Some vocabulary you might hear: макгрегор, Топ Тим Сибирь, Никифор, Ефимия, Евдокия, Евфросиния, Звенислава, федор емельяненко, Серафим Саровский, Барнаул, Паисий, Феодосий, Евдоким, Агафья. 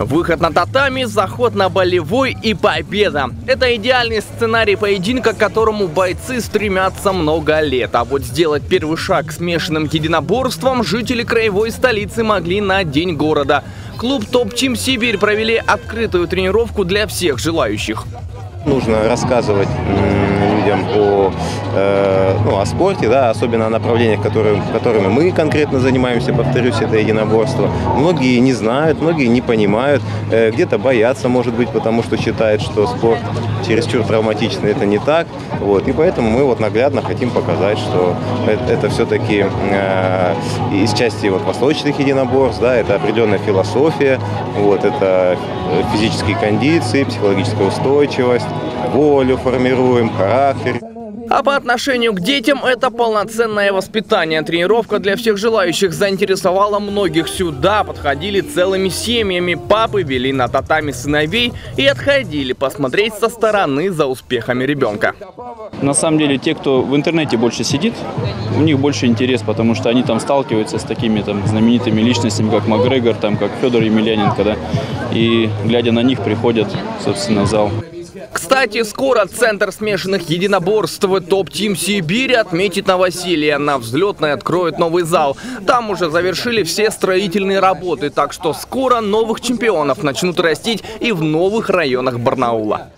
Выход на татами, заход на болевой и победа. Это идеальный сценарий поединка, к которому бойцы стремятся много лет. А вот сделать первый шаг к смешанным единоборствам жители краевой столицы могли на День города. Клуб «Топ Тим Сибирь» провели открытую тренировку для всех желающих. Нужно рассказывать людям о спорте, да, особенно о направлениях, которыми мы конкретно занимаемся, повторюсь, это единоборство. Многие не знают, многие не понимают, где-то боятся, может быть, потому что считают, что спорт чересчур травматичный, это не так. Вот, и поэтому мы вот наглядно хотим показать, что это все-таки из части вот восточных единоборств, да, это определенная философия, вот, это физические кондиции, психологическая устойчивость. Волю формируем, характер. А по отношению к детям это полноценное воспитание. Тренировка для всех желающих заинтересовала многих. Сюда подходили целыми семьями. Папы вели на татами сыновей и отходили посмотреть со стороны за успехами ребенка. На самом деле те, кто в интернете больше сидит, у них больше интерес, потому что они там сталкиваются с такими там знаменитыми личностями, как Макгрегор, там, как Федор Емельяненко, да? И глядя на них приходят, собственно, в зал. Кстати, скоро Центр смешанных единоборств «Топ Тим Сибирь» отметит новоселье. На Взлетной откроют новый зал. Там уже завершили все строительные работы, так что скоро новых чемпионов начнут растить и в новых районах Барнаула.